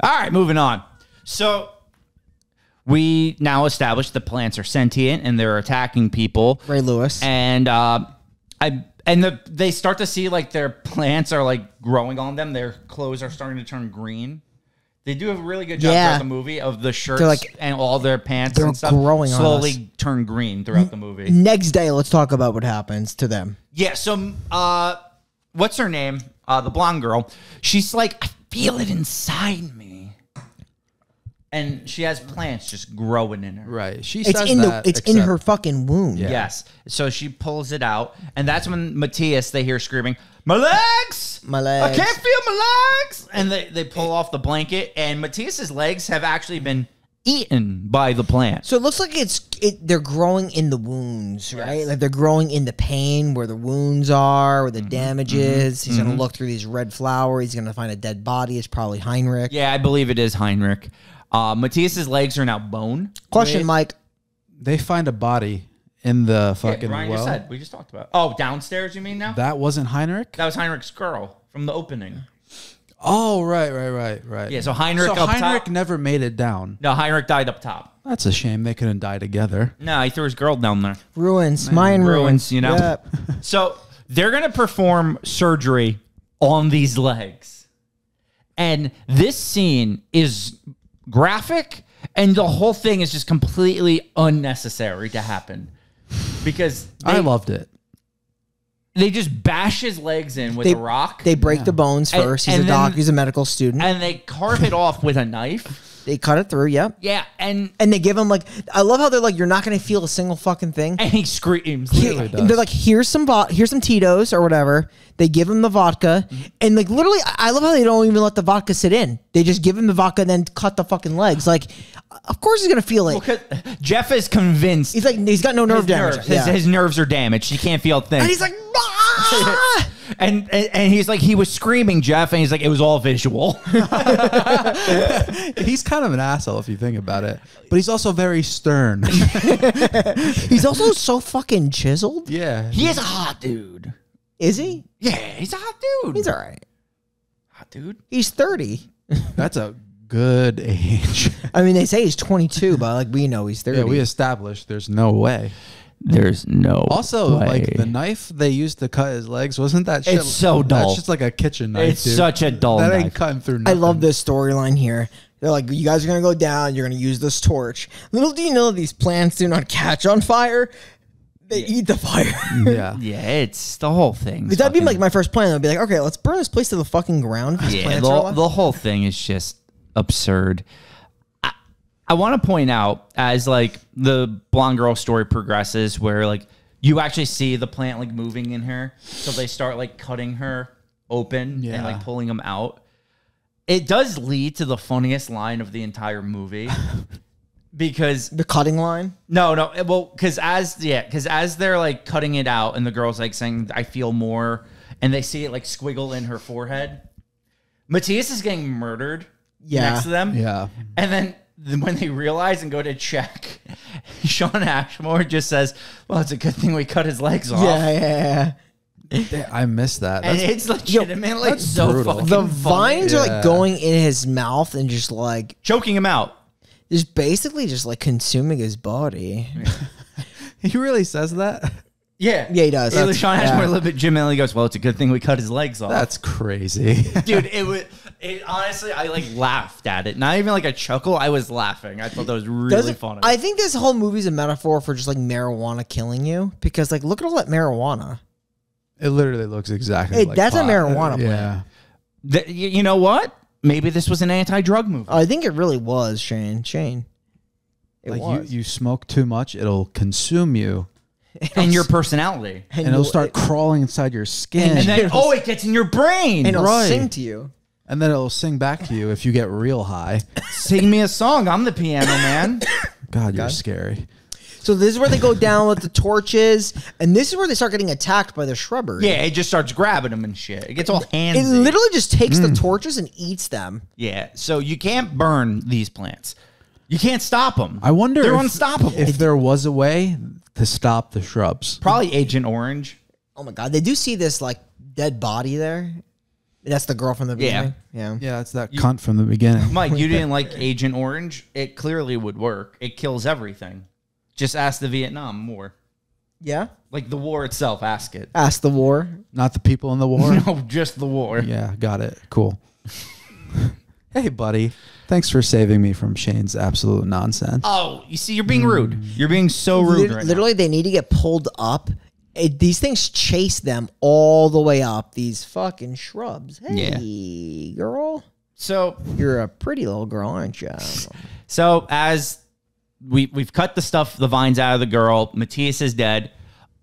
All right, moving on. So we now established the plants are sentient and they're attacking people. Ray Lewis and uh, I. And the, they start to see, like, their plants are, like, growing on them. Their clothes are starting to turn green. They do a really good job yeah. throughout the movie of the shirts like, and all their pants and stuff growing slowly on us. Turn green throughout the movie. Next day, let's talk about what happens to them. Yeah, so uh, what's her name? Uh, the blonde girl. She's like, I feel it inside me. And she has plants just growing in her. Right. She says it's in that. The, it's except, in her fucking womb. Yeah. Yes. So she pulls it out. And that's when Matthias, they hear screaming, my legs! My legs. I can't feel my legs! And they, they pull off the blanket. And Matthias's legs have actually been eaten by the plant. So it looks like it's it, they're growing in the wounds, right? Yes. Like they're growing in the pain where the wounds are, where the mm-hmm. damage is. Mm-hmm. He's mm-hmm. going to look through these red flowers. He's going to find a dead body. It's probably Heinrich. Yeah, I believe it is Heinrich. Uh, Matthias's legs are now bone. Question, Wait. Mike. They find a body in the fucking yeah, Brian well. Just said, we just talked about. Oh, downstairs you mean now? That wasn't Heinrich? That was Heinrich's girl from the opening. Oh, right, right, right, right. Yeah, so Heinrich so up Heinrich top. Heinrich never made it down. No, Heinrich died up top. That's a shame. They couldn't die together. No, he threw his girl down there. Ruins. Man, mine ruins, ruins, you know. Yep. So they're going to perform surgery on these legs. And this scene is graphic, and the whole thing is just completely unnecessary to happen because they, I loved it. They just bash his legs in with they, a rock. They break yeah. the bones first. And, he's and a then, doc. He's a medical student, and they carve it off with a knife. They cut it through. Yep. Yeah, and and they give him like I love how they're like you're not going to feel a single fucking thing, and he screams. He, he they're like here's some here's some Tito's or whatever. They give him the vodka, and like literally, I love how they don't even let the vodka sit in. They just give him the vodka and then cut the fucking legs. Like, of course he's gonna feel it. Well, Jeff is convinced. He's like, he's got no nerve his damage. Nerve, yeah. his, his nerves are damaged. He can't feel a thing. And he's like, ah! and, and and he's like, he was screaming, Jeff, and he's like, it was all visual. He's kind of an asshole if you think about it, but he's also very stern. He's also so fucking chiseled. Yeah, he is a hot dude. Is he? Yeah, he's a hot dude. He's all right. Hot dude? He's thirty. That's a good age. I mean, they say he's twenty-two, but like we know he's thirty. Yeah, we established there's no way. There's no Also, way. Like the knife they used to cut his legs, wasn't that shit? It's so dull. It's just like a kitchen knife, It's dude. such a dull that knife. That ain't cutting through nothing. I love this storyline here. They're like, you guys are going to go down. You're going to use this torch. Little do you know these plants do not catch on fire. They yeah. eat the fire. Yeah. Yeah, it's the whole thing. That'd be like my first plan. I'd be like, okay, let's burn this place to the fucking ground. Yeah, the, the whole thing is just absurd. I, I want to point out as like the blonde girl story progresses where like you actually see the plant like moving in her. So they start like cutting her open yeah. and like pulling them out. It does lead to the funniest line of the entire movie. Because the cutting line? No, no. Well, because as yeah, because as they're like cutting it out, and the girl's like saying, "I feel more," and they see it like squiggle in her forehead. Matthias is getting murdered yeah. next to them. Yeah, and then, then when they realize and go to check, Sean Ashmore just says, "Well, it's a good thing we cut his legs off." Yeah, yeah, yeah. I missed that. That's, and it's legitimately yo, so brutal. Fucking the vines funny. are yeah. like going in his mouth and just like choking him out. Just basically just like consuming his body. Yeah. He really says that? Yeah. Yeah, he does. That's, Sean Ashmore, yeah. a little bit Jim Ellie goes, well, it's a good thing we cut his legs off. That's crazy. Dude, it was, it honestly, I like laughed at it. Not even like a chuckle. I was laughing. I thought that was really Doesn't, funny. I think this whole movie's a metaphor for just like marijuana killing you because like look at all that marijuana. It literally looks exactly it, like That's pot. a marijuana yeah. plant. The, you, you know what? Maybe this was an anti-drug movie. I think it really was, Shane. Shane. It like was. You, you smoke too much, it'll consume you. And your personality. And, and it'll start it, crawling inside your skin. And then, oh, it gets in your brain. And it'll right. sing to you. And then it'll sing back to you if you get real high. Sing me a song. I'm the piano man. God, you're God. scary. So this is where they go down with the torches, and this is where they start getting attacked by the shrubbery. Yeah, it just starts grabbing them and shit. It gets all handsy. It literally just takes mm. the torches and eats them. Yeah, so you can't burn these plants. You can't stop them. I wonder They're if, unstoppable. if there was a way to stop the shrubs. Probably Agent Orange. Oh, my God. They do see this, like, dead body there. That's the girl from the beginning? Yeah. Yeah, yeah, it's that you, cunt from the beginning. Mike, you didn't like Agent Orange? It clearly would work. It kills everything. Just ask the Vietnam War. Yeah? Like the war itself, ask it. Ask the war? Not the people in the war? No, just the war. Yeah, got it. Cool. Hey, buddy. Thanks for saving me from Shane's absolute nonsense. Oh, you see, you're being rude. You're being so rude L right literally, now. Literally, they need to get pulled up It, these things chase them all the way up these fucking shrubs. Hey, yeah. girl. So you're a pretty little girl, aren't you? So as we we've cut the stuff, the vines out of the girl. Matthias is dead.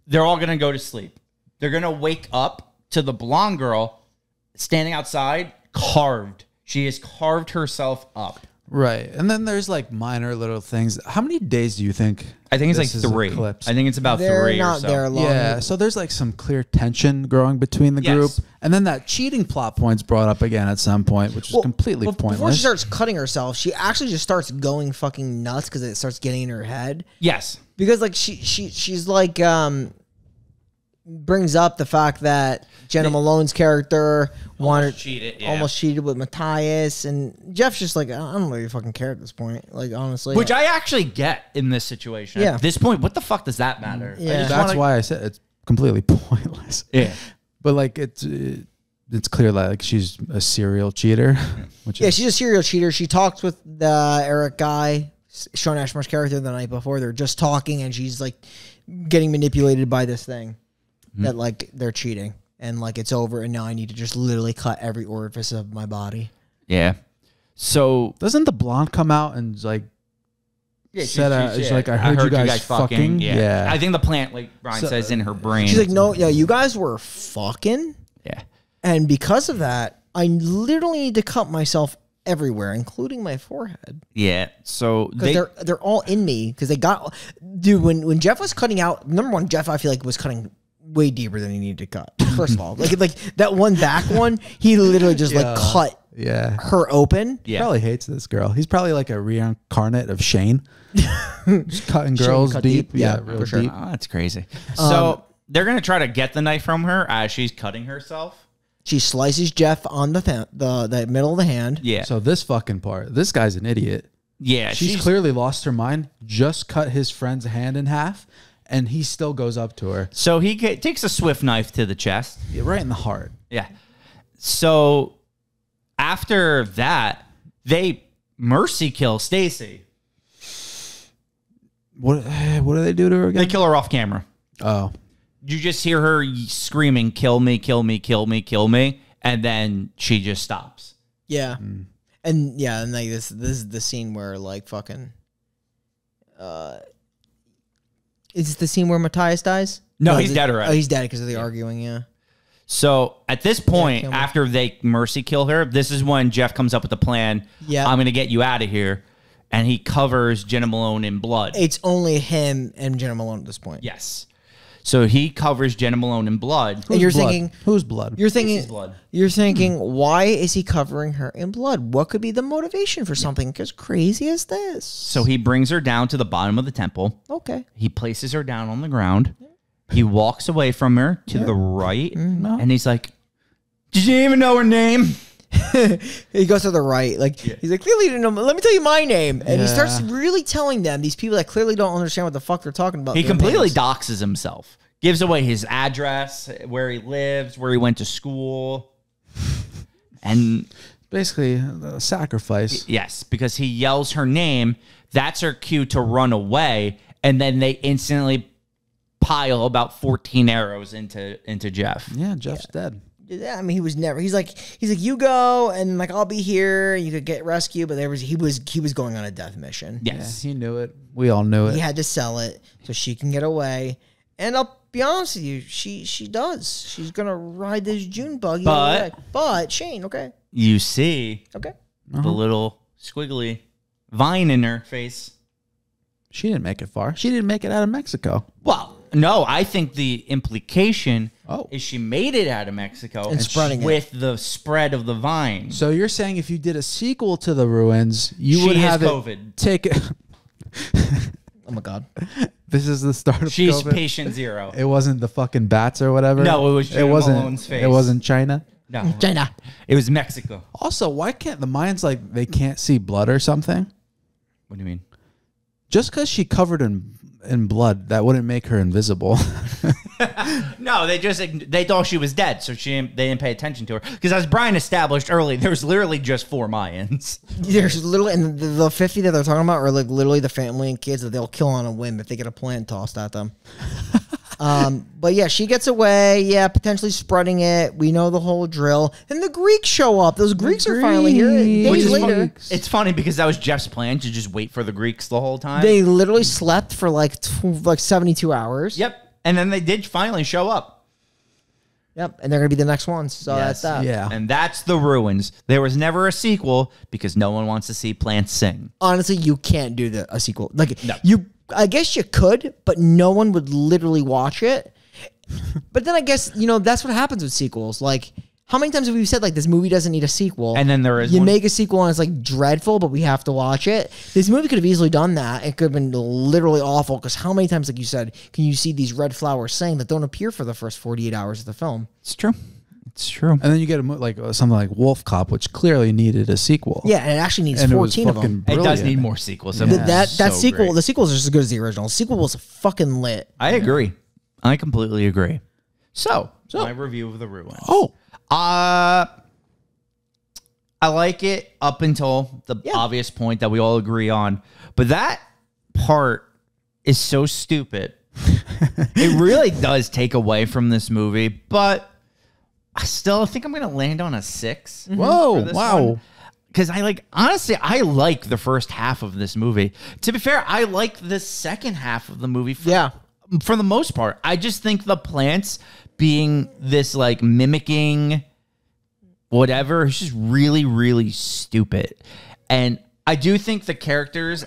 They're all gonna go to sleep. They're gonna wake up to the blonde girl standing outside, carved. She has carved herself up. Right, and then there's like minor little things. How many days do you think? I think it's like three. I think it's about They're three. They're not or so. there long. Yeah, so there's like some clear tension growing between the yes. group, and then that cheating plot point's brought up again at some point, which well, is completely well, pointless. Before she starts cutting herself, she actually just starts going fucking nuts because it starts getting in her head. Yes, because like she she she's like um brings up the fact that Jenna Malone's character wanted almost cheated, yeah. almost cheated with Matthias, and Jeff's just like, I don't really fucking care at this point, like honestly. Which I actually get in this situation. Yeah. At this point, what the fuck does that matter? Yeah. I just That's wanna... why I said it's completely pointless. Yeah, but like it's it's clear that like she's a serial cheater. Which yeah, is... she's a serial cheater. She talks with the Eric guy, Sean Ashmore's character, the night before. They're just talking, and she's like getting manipulated by this thing mm-hmm. that like they're cheating. And like it's over, and now I need to just literally cut every orifice of my body. Yeah. So doesn't the blonde come out and like yeah, said, she, she, she, she's yeah. like, I heard, I heard you, guys you guys fucking. fucking. Yeah. yeah. I think the plant, like Brian so, says, in her brain. She's like, no, yeah, you guys were fucking. Yeah. And because of that, I literally need to cut myself everywhere, including my forehead. Yeah. So they, they're they're all in me because they got dude. When when Jeff was cutting out, number one, Jeff I feel like was cutting way deeper than he needed to cut. First of all, like like that one back one, he literally just yeah. like cut yeah. her open. Yeah, probably hates this girl. He's probably like a reincarnate of Shane, just cutting girls cut deep. deep. Yeah, yeah really sure. deep. Oh, that's crazy. Um, so they're gonna try to get the knife from her as she's cutting herself. She slices Jeff on the th the the middle of the hand. Yeah. So this fucking part, this guy's an idiot. Yeah, she's, she's clearly lost her mind. Just cut his friend's hand in half. And he still goes up to her. So he takes a swift knife to the chest. Yeah, right in the heart. Yeah. So after that, they mercy kill Stacy. What, what do they do to her again? They kill her off camera. Oh. You just hear her screaming, kill me, kill me, kill me, kill me. And then she just stops. Yeah. Mm. And yeah, and like this, this is the scene where like fucking... Uh, Is it the scene where Matthias dies? No, no he's it, dead already. Oh, he's dead because of the yeah. arguing, yeah. So at this point, yeah, after they mercy kill her, this is when Jeff comes up with the plan. Yeah, I'm going to get you out of here. And he covers Jenna Malone in blood. It's only him and Jenna Malone at this point. Yes. So he covers Jenna Malone in blood. Who's and you're blood? thinking, whose blood? You're thinking, blood? You're thinking, why is he covering her in blood? What could be the motivation for something as crazy as this? So he brings her down to the bottom of the temple. Okay. He places her down on the ground. He walks away from her to yeah. the right, no. and he's like, "Did you even know her name?" He goes to the right, like yeah. he's like, clearly you didn't know. Let me tell you my name, and yeah. he starts really telling them these people that clearly don't understand what the fuck they're talking about. He completely names. doxes himself, gives away his address, where he lives, where he went to school, and basically a sacrifice. Yes, because he yells her name. That's her cue to run away, and then they instantly pile about fourteen arrows into into Jeff. Yeah, Jeff's yeah. dead. I mean, he was never. He's like, he's like, you go, and like I'll be here. You could get rescued, but there was he was he was going on a death mission. Yes, yeah, he knew it. We all knew it. He had to sell it so she can get away. And I'll be honest with you, she she does. She's gonna ride this June buggy. But but Shane, okay, you see, okay, uh-huh. the little squiggly vine in her face. She didn't make it far. She didn't make it out of Mexico. Well. No, I think the implication oh. is she made it out of Mexico and spreading with it. the spread of the vine. So you're saying if you did a sequel to The Ruins, you she would have COVID. It take it. Oh my God. This is the start of She's COVID. patient zero. It wasn't the fucking bats or whatever. No, it was Jenna it wasn't, Malone's face. It wasn't China. No. China. It was Mexico. Also, why can't the Mayans, like, they can't see blood or something? What do you mean? Just because she covered in in blood, that wouldn't make her invisible. No, they just they thought she was dead, so she they didn't pay attention to her. Because as Brian established early, there was literally just four Mayans. There's literally, and the, the fifty that they're talking about are like literally the family and kids that they'll kill on a whim if they get a plant tossed at them. Um, but yeah, she gets away. Yeah, potentially spreading it. We know the whole drill. And the Greeks show up. Those Greeks, Greeks. are finally here. Days later. Fun. It's funny because that was Jeff's plan, to just wait for the Greeks the whole time. They literally slept for like like seventy-two hours. Yep, and then they did finally show up. Yep, and they're going to be the next ones. So yes. that's that. Yeah. And that's The Ruins. There was never a sequel because no one wants to see plants sing. Honestly, you can't do the, a sequel. Like no. you, I guess you could, but no one would literally watch it. But then I guess, you know, that's what happens with sequels. Like, how many times have we said, like, this movie doesn't need a sequel? And then there is You one. make a sequel and it's, like, dreadful, but we have to watch it. This movie could have easily done that. It could have been literally awful because how many times, like you said, can you see these red flowers saying that don't appear for the first forty-eight hours of the film? It's true. It's true. And then you get a, like uh, something like Wolf Cop, which clearly needed a sequel. Yeah, and it actually needs and fourteen of them. Brilliant. It does need more sequels. Yeah. That, that, that so sequel, great. the sequel is just as good as the original. The sequel was fucking lit. I agree. I completely agree. So, so my review of The Ruins. Oh. Uh, I like it up until the yeah. obvious point that we all agree on. But that part is so stupid. It really does take away from this movie. But I still think I'm going to land on a six. Mm-hmm. Whoa, wow. Because I like, honestly, I like the first half of this movie. To be fair, I like the second half of the movie. For, yeah. For the most part, I just think the plants being this like mimicking whatever, it's just really, really stupid. And I do think the characters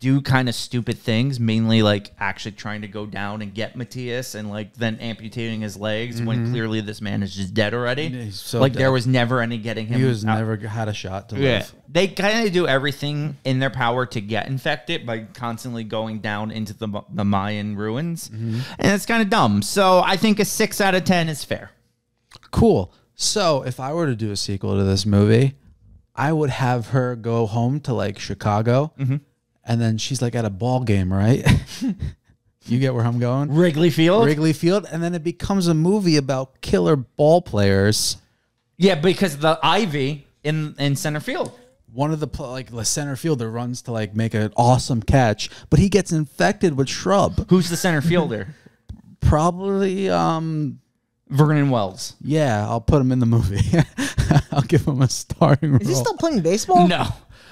do kind of stupid things, mainly like actually trying to go down and get Matthias and like then amputating his legs mm-hmm. when clearly this man is just dead already. He's so like dead. There was never any getting him. He was out. never had a shot to live. Yeah. They kind of do everything in their power to get infected by constantly going down into the, the Mayan ruins. Mm-hmm. And it's kind of dumb. So I think a six out of ten is fair. Cool. So if I were to do a sequel to this movie, I would have her go home to like Chicago. Mm-hmm. And then she's like at a ball game, right? You get where I'm going? Wrigley Field. Wrigley Field. And then it becomes a movie about killer ball players. Yeah, because the Ivy in, in center field. One of the like the center fielder runs to like make an awesome catch, but he gets infected with shrub. Who's the center fielder? Probably um, Vernon Wells. Yeah, I'll put him in the movie. I'll give him a starring role. Is he still playing baseball? No.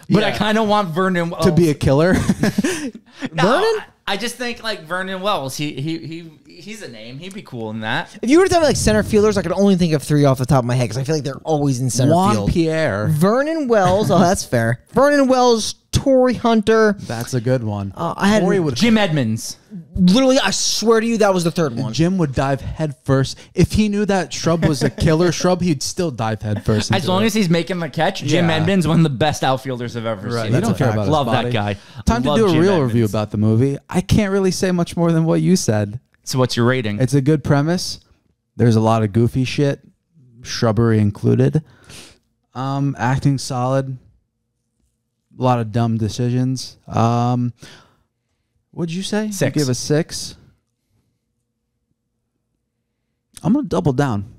But yeah. I kind of want Vernon Wells. To be a killer? no, Vernon? I just think, like, Vernon Wells, he he he he's a name. He'd be cool in that. If you were to tell me, like, center fielders, I could only think of three off the top of my head because I feel like they're always in center Juan field. Juan Pierre. Vernon Wells. Oh, that's fair. Vernon Wells, Torrey Hunter. That's a good one. Uh, I had Torrey would Jim Edmonds. Literally, I swear to you, that was the third one. Jim would dive head first. If he knew that shrub was a killer shrub, he'd still dive head first. As long it. as he's making the catch, Jim yeah. Edmonds, one of the best outfielders I've ever right, seen. You don't care about Love that guy. Time Love to do a Jim real Edmonds. review about the movie. I can't really say much more than what you said. So what's your rating? It's a good premise. There's a lot of goofy shit, shrubbery included. Um, acting solid. A lot of dumb decisions. Um... What'd you say? Six. You gave a six. I'm going to double down.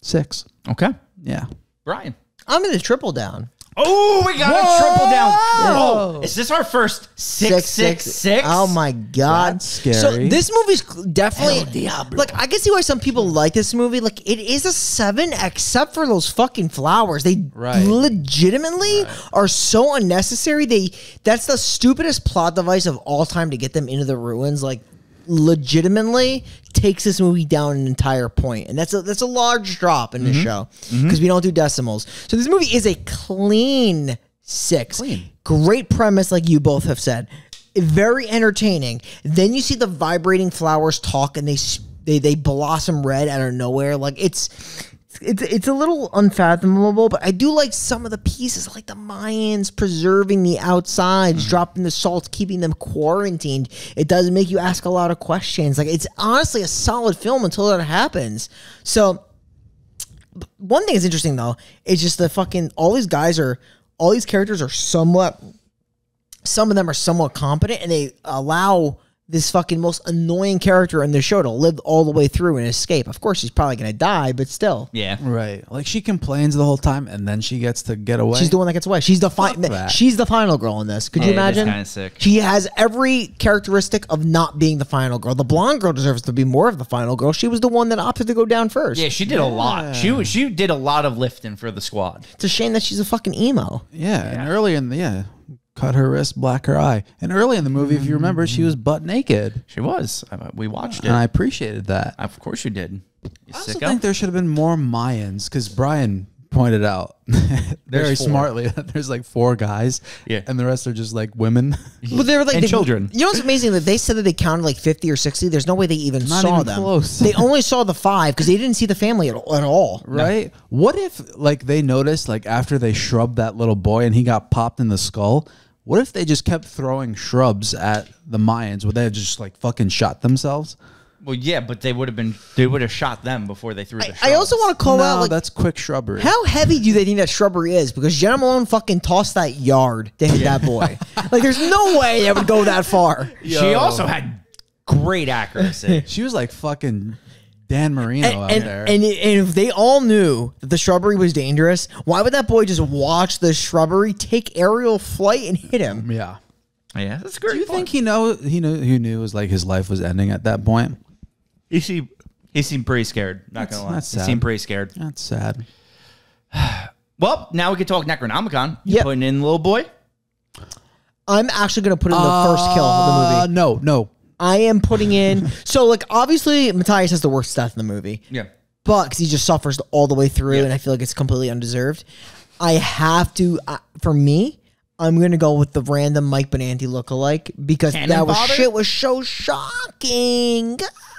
Six. Okay. Yeah. Brian. I'm going to triple down. Oh, we got Whoa! a triple down. Yeah. Oh, is this our first six, six, six, six? Oh, my God. That's scary. So this movie's definitely... Like, I can see why some people like this movie. Like, it is a seven, except for those fucking flowers. They right. legitimately right. are so unnecessary. They That's the stupidest plot device of all time to get them into the ruins. Like, legitimately takes this movie down an entire point, and that's a that's a large drop in mm-hmm. the show because mm-hmm. we don't do decimals. So this movie is a clean six. Clean. Great premise, like you both have said, very entertaining. Then you see the vibrating flowers talk, and they they they blossom red out of nowhere. Like it's. It's it's a little unfathomable, but I do like some of the pieces, like the Mayans preserving the outsides, mm-hmm. dropping the salt, keeping them quarantined. It does make you ask a lot of questions. Like, it's honestly a solid film until that happens. So, one thing is interesting though, it's just the fucking all these guys are all these characters are somewhat, some of them are somewhat competent, and they allow this fucking most annoying character in the show to live all the way through and escape. Of course, she's probably going to die, but still. Yeah. Right. Like, she complains the whole time, and then she gets to get away. She's the one that gets away. She's the, fi she's the final girl in this. Could oh, you yeah, imagine? That's kind of sick. She has every characteristic of not being the final girl. The blonde girl deserves to be more of the final girl. She was the one that opted to go down first. Yeah, she did yeah. a lot. She she did a lot of lifting for the squad. It's a shame that she's a fucking emo. Yeah, yeah. and early in the... Yeah. Cut her wrist, black her eye. And early in the movie, if you remember, she was butt naked. She was. I, we watched it. And I appreciated that. Of course you did. You I also think there should have been more Mayans, because Brian pointed out very smartly that there's like four guys, yeah, and the rest are just like women. But they were like and they, children. You know what's amazing? That they said that they counted like fifty or sixty. There's no way they even Not saw even them. Close. They only saw the five because they didn't see the family at, at all. Right? No. What if like they noticed like after they shrubbed that little boy and he got popped in the skull? What if they just kept throwing shrubs at the Mayans? Would they have just like fucking shot themselves? Well, yeah, but they would have been. They would have shot them before they threw the shrubs. I also want to call no, out. Like, that's quick shrubbery. How heavy do they think that shrubbery is? Because Jenna Malone fucking tossed that yard to hit yeah. that boy. Like, there's no way that would go that far. Yo. She also had great accuracy. She was like fucking Dan Marino and, out and, there. And, and if they all knew that the shrubbery was dangerous, why would that boy just watch the shrubbery take aerial flight and hit him? Yeah, yeah, that's great. Do you fun. think he know? He knew. He knew it was like his life was ending at that point. He seemed, he seemed pretty scared. Not going to lie. He seemed pretty scared. That's sad. Well, now we can talk Necronomicon. You yep. putting in the little boy? I'm actually going to put in the uh, first kill of the movie. No, no. I am putting in... so, like, obviously, Matthias has the worst death in the movie. Yeah. But, because he just suffers all the way through, yeah. and I feel like it's completely undeserved. I have to... Uh, for me... I'm going to go with the random Mike Benanti lookalike because cannon that was fodder? shit was so shocking.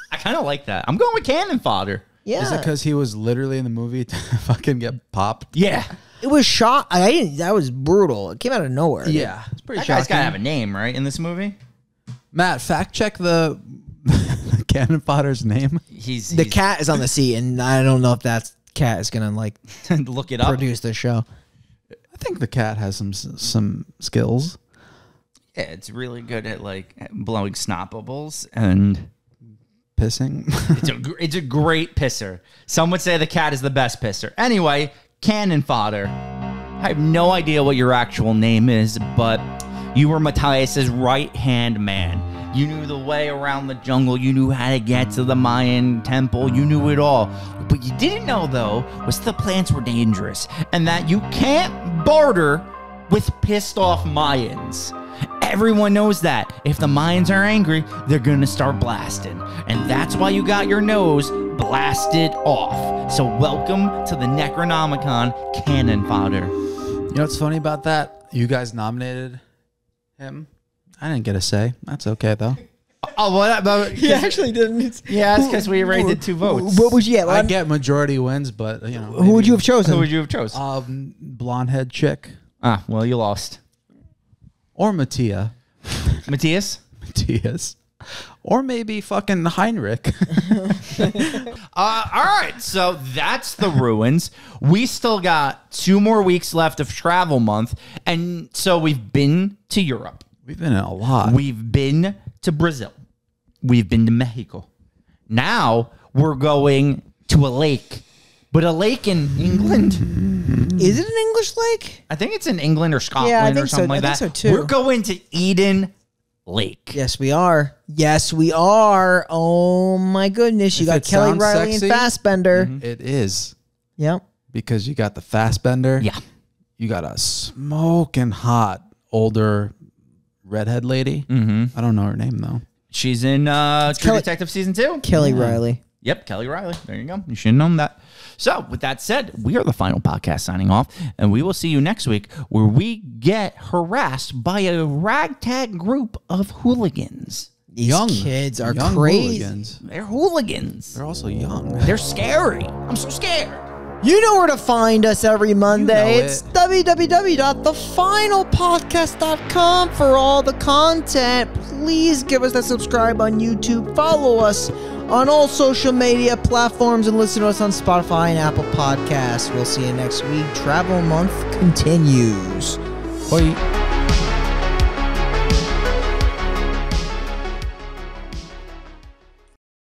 I kind of like that. I'm going with cannon fodder. Yeah. Is it because he was literally in the movie to fucking get popped? Yeah. It was shock. I didn't. That was brutal. It came out of nowhere. Yeah. It's pretty that shocking. That guy's got to have a name, right, in this movie? Matt, fact check the cannon fodder's name. He's, the he's cat is on the sea, and I don't know if that cat is going to, like, look it up. Produce the show. I think the cat has some some skills. Yeah, it's really good at like blowing snoppables and pissing. it's a it's a great pisser. Some would say the cat is the best pisser. Anyway, cannon fodder. I have no idea what your actual name is, but you were Matthias's right-hand man. You knew the way around the jungle. You knew how to get to the Mayan temple. You knew it all. What you didn't know, though, was the plants were dangerous and that you can't barter with pissed-off Mayans. Everyone knows that. If the Mayans are angry, they're going to start blasting. And that's why you got your nose blasted off. So welcome to the Necronomicon cannon fodder. You know what's funny about that? You guys nominated him. I didn't get a say. That's okay, though. Oh, well, that, he actually didn't. It's, yeah, that's because we already did two votes. What would you get? Well, I get majority wins, but you know. Who would you have chosen? Who would you have chosen? Um, blonde head chick. Ah, well, you lost. Or Mattia. Matthias. Matthias. Or maybe fucking Heinrich. uh, all right, so that's The Ruins. We still got two more weeks left of travel month, and so we've been to Europe. We've been a lot. We've been to Brazil. We've been to Mexico. Now we're going to a lake, but a lake in England. Is it an English lake? I think it's in England or Scotland yeah, I think or something so. like I that. Think so too. We're going to Eden Lake. Yes, we are. Yes, we are. Oh my goodness! You if got Kelly Reilly sexy, and Fassbender. Mm-hmm. It is. Yep. Because you got the Fassbender. Yeah. You got a smoking hot older redhead lady. Mm-hmm. I don't know her name, though. She's in uh, True Kelly, Detective Season two. Kelly yeah. Reilly. Yep, Kelly Reilly. There you go. You should have known that. So, with that said, we are The Final Podcast signing off, and we will see you next week where we get harassed by a ragtag group of hooligans. These young kids are young crazy. Hooligans. They're hooligans. They're also young. They're scary. I'm so scared. You know where to find us every Monday. You know it. It's w w w dot the final podcast dot com for all the content. Please give us that subscribe on YouTube. Follow us on all social media platforms and listen to us on Spotify and Apple Podcasts. We'll see you next week. Travel Month continues. Bye.